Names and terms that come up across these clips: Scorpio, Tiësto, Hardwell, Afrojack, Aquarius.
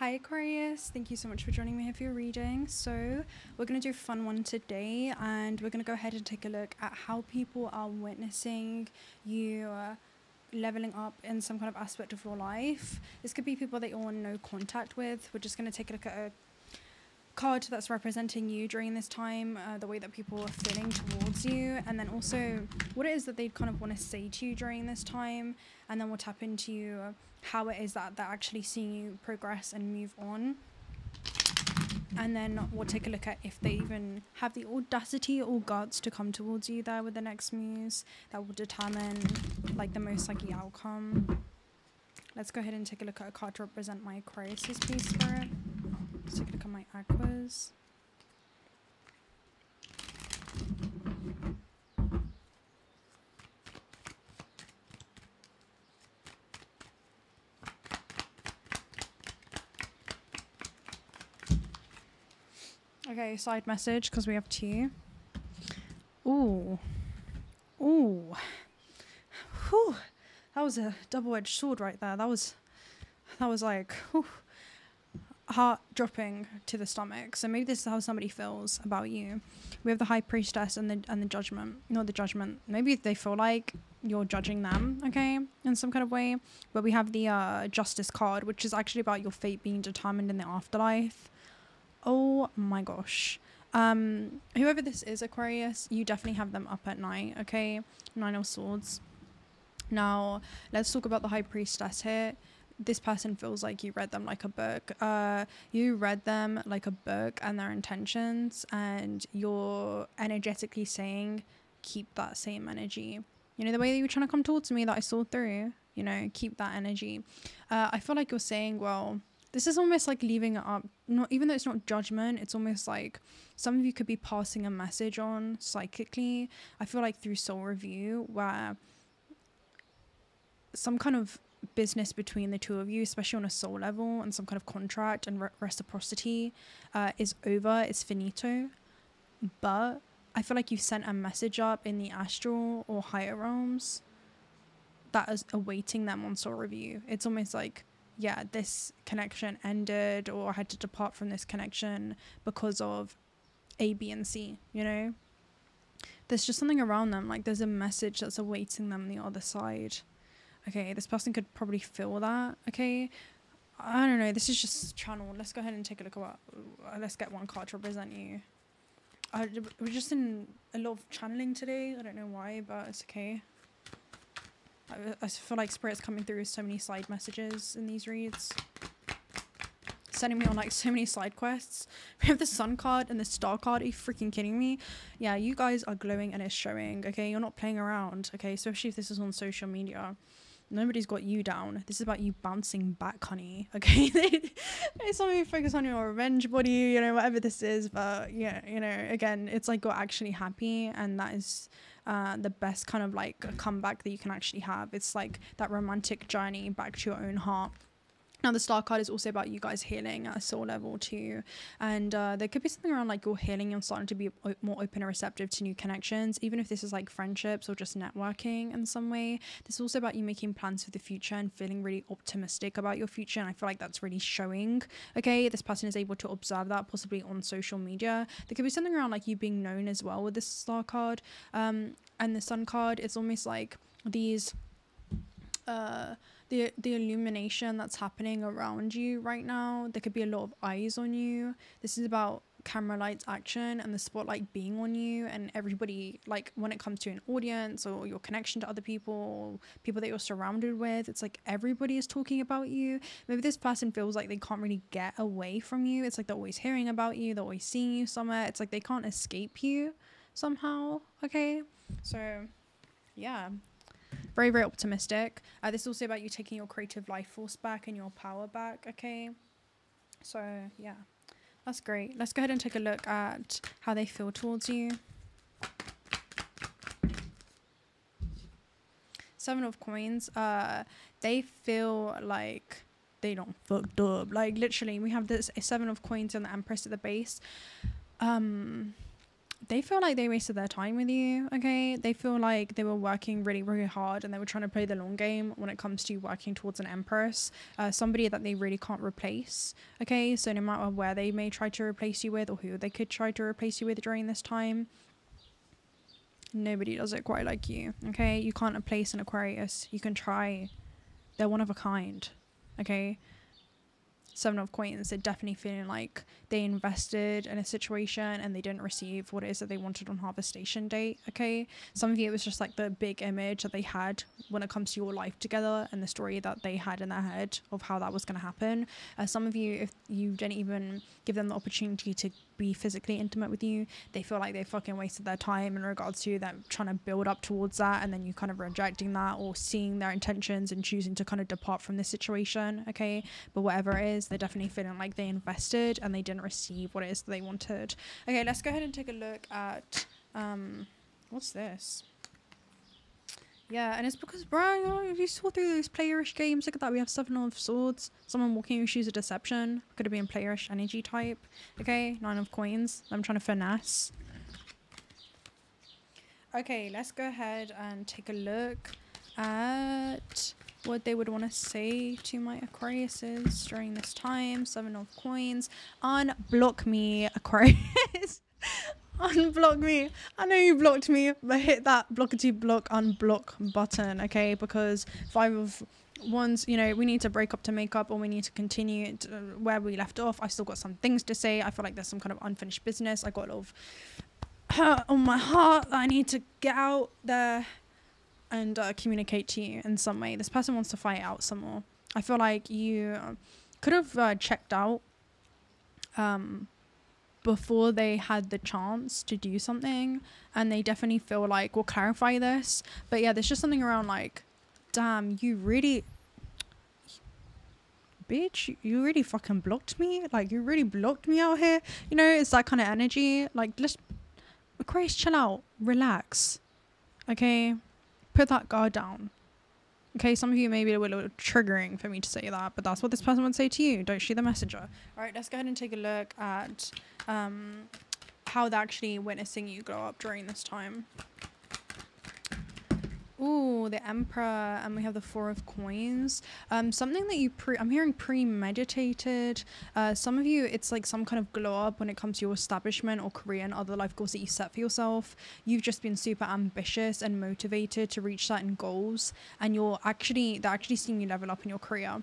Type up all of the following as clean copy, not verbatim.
Hi Aquarius, thank you so much for joining me here for your reading. So we're going to do a fun one today, and we're going to go ahead and take a look at how people are witnessing you leveling up in some kind of aspect of your life. This could be people that you're in no contact with. We're just going to take a look at a card that's representing you during this time, the way that people are feeling towards you, and then also what it is that they kind of want to say to you during this time, and then we'll tap into how it is that they're actually seeing you progress and move on, and then we'll take a look at if they even have the audacity or guts to come towards you there with the next moves. That will determine like the most likely outcome. Let's go ahead and take a look at a card to represent my Aquarius, please, Spirit. Let's take a look at my Aquas. Okay, side message, because we have two. Ooh. Ooh. Whew. That was a double-edged sword right there. That was like... Whew. Heart dropping to the stomach. So maybe this is how somebody feels about you. We have the High Priestess and the Judgment. Not the Judgment. Maybe they feel like you're judging them, okay, in some kind of way. But we have the Justice card, which is actually about your fate being determined in the afterlife. Oh my gosh. Whoever this is, Aquarius, you definitely have them up at night, okay? Nine of Swords. Now, let's talk about the High Priestess here. This person feels like you read them like a book. And their intentions, and you're energetically saying, keep that same energy. You know, the way that you were trying to come towards me that I saw through, you know, keep that energy. I feel like you're saying, well, this is almost like leaving it up. Not even though it's not judgment, it's almost like some of you could be passing a message on psychically. I feel like through soul review, where some kind of business between the two of you, especially on a soul level, and some kind of contract and reciprocity is over. It's finito. But I feel like you sent a message up in the astral or higher realms that is awaiting them on soul review. It's almost like, yeah, this connection ended, or I had to depart from this connection because of A, B, and C, you know? There's just something around them, like there's a message that's awaiting them on the other side. Okay, this person could probably feel that, okay? I don't know, this is just channel. Let's go ahead and take a look at what... Let's get one card to represent you. We're just in a lot of channeling today. I don't know why, but it's okay. I feel like Spirit's coming through with so many side messages in these reads. Sending me on, like, so many side quests. We have the Sun card and the Star card. Are you freaking kidding me? Yeah, you guys are glowing and it's showing, okay? You're not playing around, okay? Especially if this is on social media. Nobody's got you down. This is about you bouncing back, honey, okay? It's not really focus on your revenge body, you know, whatever this is, but yeah, you know, again, it's like you're actually happy, and that is the best kind of like comeback that you can actually have. It's like that romantic journey back to your own heart. Now, the Star card is also about you guys healing at a soul level too, and there could be something around like you're healing and starting to be more open and receptive to new connections, even if this is like friendships or just networking in some way. This is also about you making plans for the future and feeling really optimistic about your future, and I feel like that's really showing, okay? This person is able to observe that, possibly on social media. There could be something around like you being known as well with this Star card, and the Sun card. It's almost like these the illumination that's happening around you right now. There could be a lot of eyes on you. This is about camera lights action and the spotlight being on you, and everybody, like when it comes to an audience or your connection to other people, people that you're surrounded with, it's like everybody is talking about you. Maybe this person feels like they can't really get away from you. It's like they're always hearing about you, they're always seeing you somewhere. It's like they can't escape you somehow, okay? So yeah, very, very optimistic. This is also about you taking your creative life force back and your power back, okay? So yeah, that's great. Let's go ahead and take a look at how they feel towards you. Seven of Coins. They feel like they don't fucked up. Like literally, we have this Seven of Coins and the Empress at the base. they feel like they wasted their time with you, okay? They feel like they were working really, really hard and they were trying to play the long game when it comes to working towards an Empress, somebody that they really can't replace, okay? So no matter where they may try to replace you with or who they could try to replace you with during this time, nobody does it quite like you, okay? You can't replace an Aquarius. You can try. They're one of a kind, okay? Seven of Coins, they're definitely feeling like they invested in a situation and they didn't receive what it is that they wanted on harvestation date, okay? Some of you, it was just like the big image that they had when it comes to your life together and the story that they had in their head of how that was going to happen. Some of you, if you didn't even give them the opportunity to be physically intimate with you, they feel like they fucking wasted their time in regards to that, trying to build up towards that, and then you kind of rejecting that or seeing their intentions and choosing to kind of depart from this situation, okay? But whatever it is, they're definitely feeling like they invested and they didn't receive what it is that they wanted. Okay, let's go ahead and take a look at what's this? Yeah, and it's because, bro, if you saw through those playerish games, look at that, we have Seven of Swords, someone walking who shoes of deception, could have been playerish energy type, okay? Nine of Coins, I'm trying to finesse. Okay, let's go ahead and take a look at what they would want to say to my Aquariuses during this time. Seven of Coins, unblock me, Aquarius. Unblock me. I know you blocked me, but hit that blockety block unblock button, okay? Because Five of Wands, you know, we need to break up to make up, or we need to continue to where we left off. I still got some things to say. I feel like there's some kind of unfinished business. I got a lot of hurt on my heart that I need to get out there and communicate to you in some way. This person wants to fight out some more. I feel like you could have checked out before they had the chance to do something, and they definitely feel like we'll clarify this. But yeah, there's just something around like, damn, you really, bitch, you really fucking blocked me. Like, you really blocked me out here, you know? It's that kind of energy. Like, just, Aquarius, chill out, relax, okay? Put that guard down, okay? Some of you may be a little triggering for me to say that, but that's what this person would say to you. Don't shoot the messenger. All right, let's go ahead and take a look at how they're actually witnessing you grow up during this time. Ooh, the Emperor, and we have the Four of Coins. Something that you I'm hearing premeditated. Some of you, it's like some kind of glow up when it comes to your establishment or career and other life goals that you set for yourself. You've just been super ambitious and motivated to reach certain goals, and you're actually, they're actually seeing you level up in your career.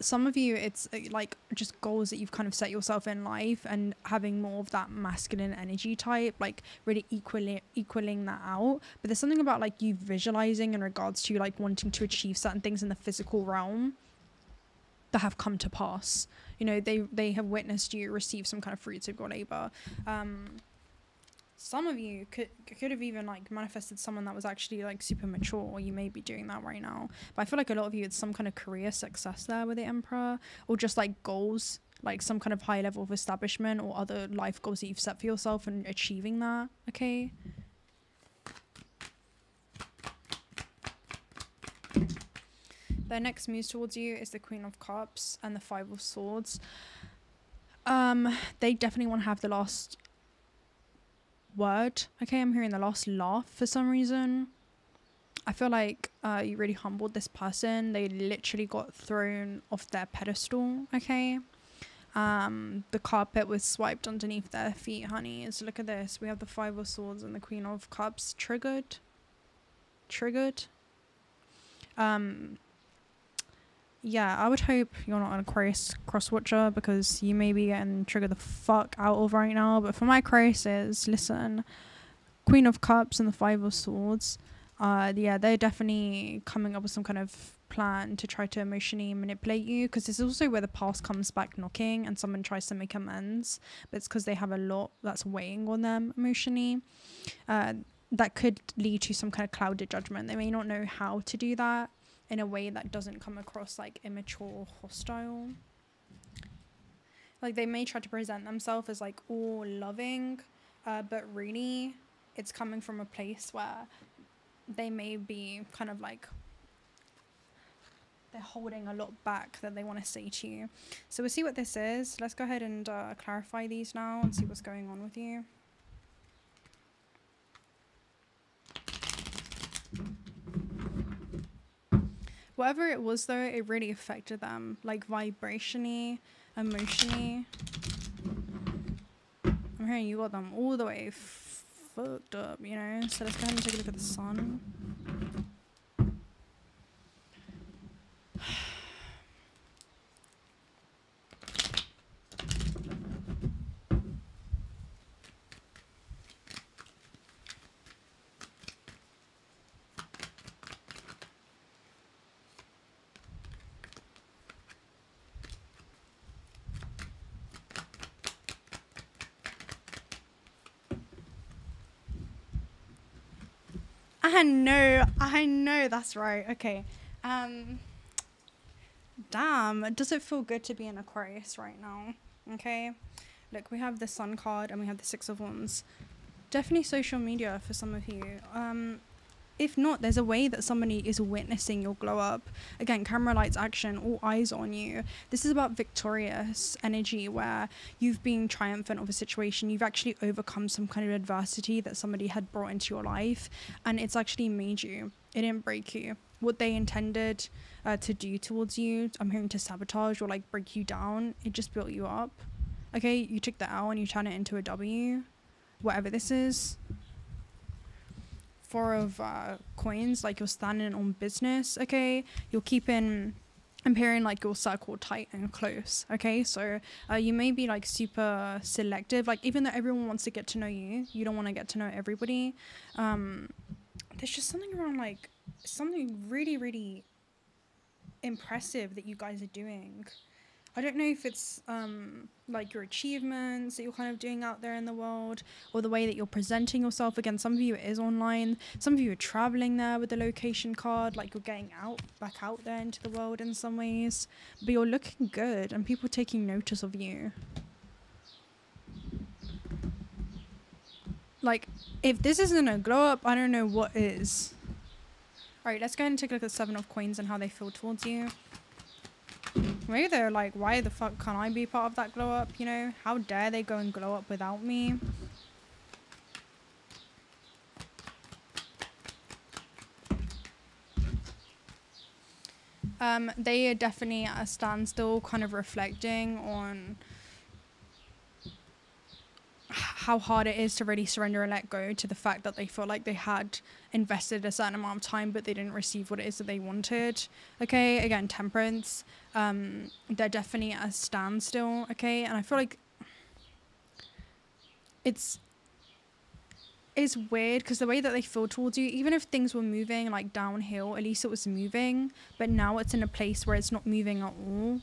Some of you, it's like just goals that you've kind of set yourself in life, and having more of that masculine energy type, like really equaling that out. But there's something about like you visualizing in regards to like wanting to achieve certain things in the physical realm that have come to pass, you know? They have witnessed you receive some kind of fruits of your labor. Some of you could have even like manifested someone that was actually like super mature, or you may be doing that right now. But I feel like a lot of you, it's some kind of career success there with the Emperor, or just like goals, like some kind of high level of establishment or other life goals that you've set for yourself and achieving that, okay? Their next move towards you is the Queen of Cups and the Five of Swords. They definitely want to have the last word, okay? I'm hearing the last laugh for some reason. I feel like you really humbled this person. They literally got thrown off their pedestal, okay? The carpet was swiped underneath their feet, honey. So look at this, we have the Five of Swords and the Queen of Cups. Triggered. Yeah, I would hope you're not an Aquarius crosswatcher, because you may be getting triggered the fuck out of right now. But for my Aquariuses, listen, Queen of Cups and the Five of Swords, yeah, they're definitely coming up with some kind of plan to try to emotionally manipulate you, because it's also where the past comes back knocking and someone tries to make amends, but it's because they have a lot that's weighing on them emotionally. That could lead to some kind of clouded judgment. They may not know how to do that in a way that doesn't come across like immature or hostile. Like, they may try to present themselves as like all loving, but really it's coming from a place where they may be kind of like they're holding a lot back that they want to say to you. So we'll see what this is. Let's go ahead and clarify these now and see what's going on with you. whatever it was though, it really affected them, like vibrationally, emotionally. I'm hearing you got them all the way fucked up, you know? So let's go ahead and take a look at the sun. I know, that's right. Okay. Damn, does it feel good to be an Aquarius right now? Okay. Look, we have the Sun card and we have the Six of Wands. Definitely social media for some of you. If not, there's a way that somebody is witnessing your glow up. Again, camera, lights, action, all eyes on you. This is about victorious energy where you've been triumphant of a situation. You've actually overcome some kind of adversity that somebody had brought into your life, and it's actually made you. It didn't break you. What they intended to do towards you, I'm hearing to sabotage or like break you down, it just built you up. Okay, you took the L and you turn it into a W, whatever this is. Four of coins, like you're standing on business, okay? You're keeping, I'm hearing like your circle tight and close, okay? So you may be like super selective, like even though everyone wants to get to know you, you don't want to get to know everybody. There's just something around like, something really, really impressive that you guys are doing. I don't know if it's like your achievements that you're kind of doing out there in the world, or the way that you're presenting yourself. Again, some of you it is online. Some of you are traveling there with the location card, like you're getting out, back out there into the world in some ways. But you're looking good and people taking notice of you. Like, if this isn't a glow up, I don't know what is. All right, let's go ahead and take a look at the Seven of Coins and how they feel towards you. Maybe they're like, why the fuck can't I be part of that glow up, you know? How dare they go and glow up without me? They are definitely at a standstill, kind of reflecting on how hard it is to really surrender and let go, to the fact that they feel like they had invested a certain amount of time but they didn't receive what it is that they wanted. Okay, again, Temperance. They're definitely at a standstill, okay? And I feel like it's weird because the way that they feel towards you, even if things were moving like downhill, at least it was moving, but now it's in a place where it's not moving at all,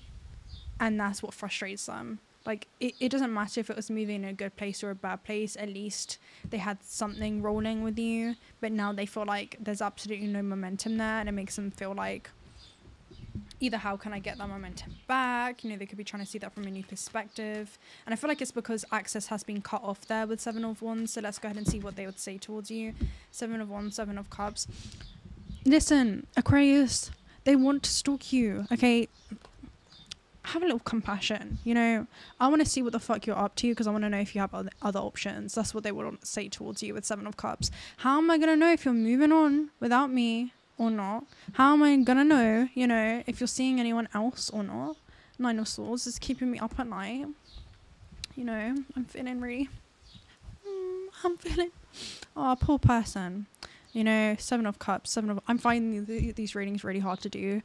and that's what frustrates them. Like, it doesn't matter if it was moving in a good place or a bad place. At least they had something rolling with you. But now they feel like there's absolutely no momentum there. And it makes them feel like either how can I get that momentum back? You know, they could be trying to see that from a new perspective. And I feel like it's because access has been cut off there with Seven of Wands. So let's go ahead and see what they would say towards you. Seven of Wands, Seven of Cups. Listen, Aquarius, they want to stalk you. Okay. Have a little compassion, you know. I want to see what the fuck you're up to because I want to know if you have other options. That's what they will say towards you with Seven of Cups. How am I gonna know if you're moving on without me or not? How am I gonna know, you know, if you're seeing anyone else or not? Nine of Swords is keeping me up at night, you know. I'm feeling really I'm feeling, oh, poor person, you know. Seven of Cups, Seven of, I'm finding these readings really hard to do.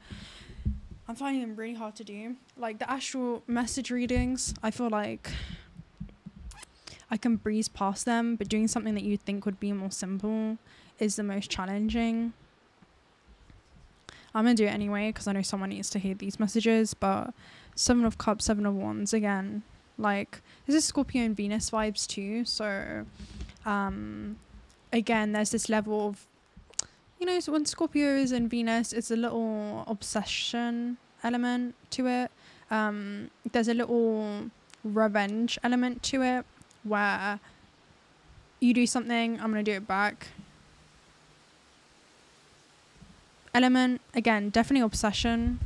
I'm finding them really hard to do. Like the astral message readings, I feel like I can breeze past them, but doing something that you think would be more simple is the most challenging. I'm gonna do it anyway because I know someone needs to hear these messages. But Seven of Cups, Seven of Wands again. Like this is Scorpio and Venus vibes too. So again, there's this level of, you know, so when Scorpio is in Venus, it's a little obsession element to it. There's a little revenge element to it where you do something, I'm going to do it back. Element, again, definitely obsession.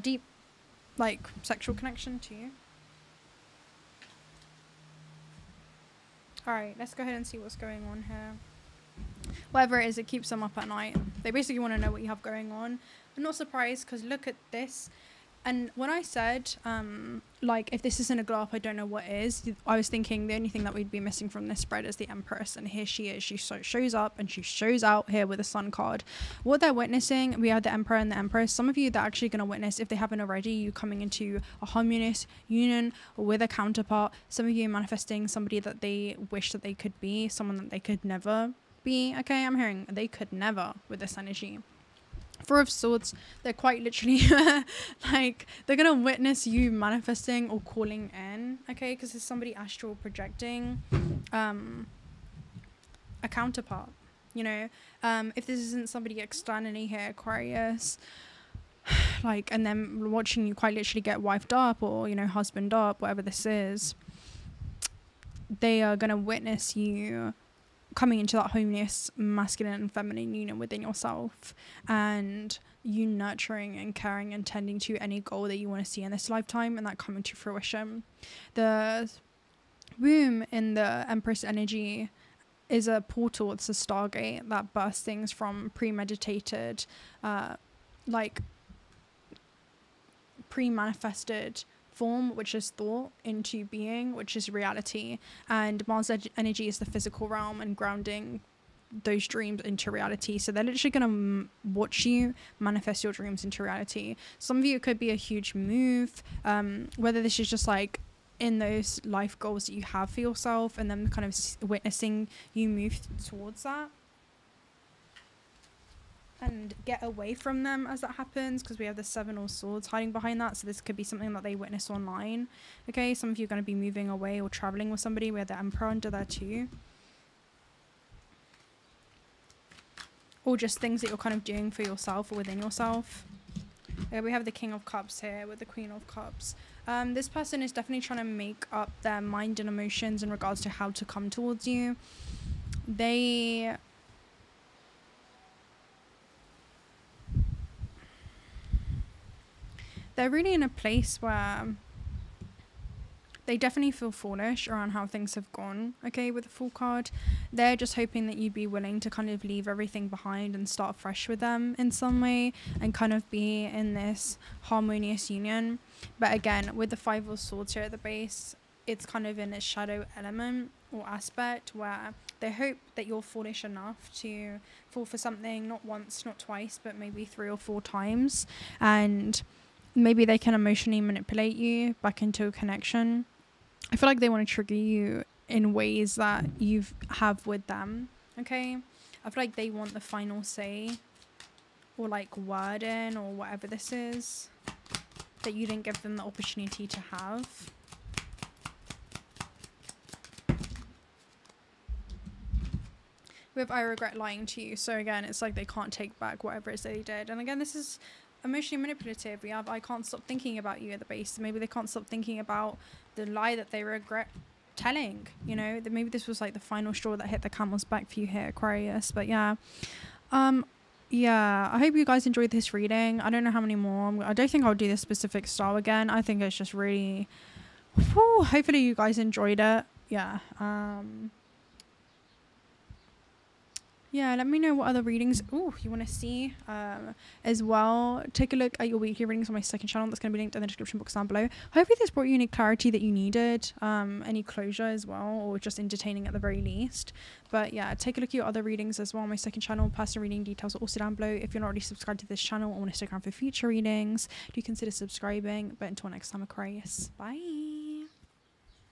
Deep, like, sexual connection to you. Alright, let's go ahead and see what's going on here. Whatever it is, it keeps them up at night. They basically want to know what you have going on. I'm not surprised, because look at this. And when I said, like, if this isn't a glow up, I don't know what is, I was thinking the only thing that we'd be missing from this spread is the Empress. And here she is. She shows up and she shows out here with a Sun card. What they're witnessing, we have the Emperor and the Empress. Some of you, they're actually going to witness, if they haven't already, you coming into a harmonious union with a counterpart. Some of you manifesting somebody that they wish that they could be, someone that they could never be. Okay, I'm hearing they could never with this energy. Four of Swords, they're quite literally like, they're gonna witness you manifesting or calling in, okay, because there's somebody astral projecting a counterpart, you know. If this isn't somebody externally here, Aquarius, like, and then watching you quite literally get wifed up, or, you know, husband up, whatever this is, they are gonna witness you coming into that harmonious masculine and feminine union within yourself, and you nurturing and caring and tending to any goal that you want to see in this lifetime, and that coming to fruition. The womb in the Empress energy is a portal, it's a stargate that bursts things from premeditated, like pre-manifested form, which is thought, into being, which is reality. And Mars energy is the physical realm and grounding those dreams into reality. So they're literally going to watch you manifest your dreams into reality. Some of you, it could be a huge move, whether this is just like in those life goals that you have for yourself, and then kind of witnessing you move towards that and get away from them as that happens, because we have the Seven of Swords hiding behind that. So this could be something that they witness online. Okay, some of you are going to be moving away or traveling with somebody. We have the Emperor under there too. Or just things that you're kind of doing for yourself or within yourself. Okay, we have the King of Cups here with the Queen of Cups. This person is definitely trying to make up their mind and emotions in regards to how to come towards you. They're really in a place where they definitely feel foolish around how things have gone, okay, with the Fool card. They're just hoping that you'd be willing to kind of leave everything behind and start fresh with them in some way, and kind of be in this harmonious union. But again, with the Five of Swords here at the base, it's kind of in its shadow element or aspect, where they hope that you're foolish enough to fall for something, not once, not twice, but maybe 3 or 4 times. And maybe they can emotionally manipulate you back into a connection. I feel like they want to trigger you in ways that you have with them, okay? I feel like they want the final say, or like word in, or whatever this is, that you didn't give them the opportunity to have. With I regret lying to you. So again, it's like they can't take back whatever it is they did. And again, this is emotionally manipulative. We have I can't stop thinking about you at the base. Maybe they can't stop thinking about the lie that they regret telling, you know, that maybe this was like the final straw that hit the camel's back for you here, Aquarius. But yeah, yeah, I hope you guys enjoyed this reading. I don't know how many more. I don't think I'll do this specific style again. I think it's just really, whew, hopefully you guys enjoyed it. Yeah, yeah, let me know what other readings you want to see as well. Take a look at your weekly readings on my second channel. That's going to be linked in the description box down below. Hopefully this brought you any clarity that you needed, any closure as well, or just entertaining at the very least. But yeah, take a look at your other readings as well on my second channel. Personal reading details are also down below. If you're not already subscribed to this channel or on Instagram for future readings, do consider subscribing. But until next time, Aquarius, bye.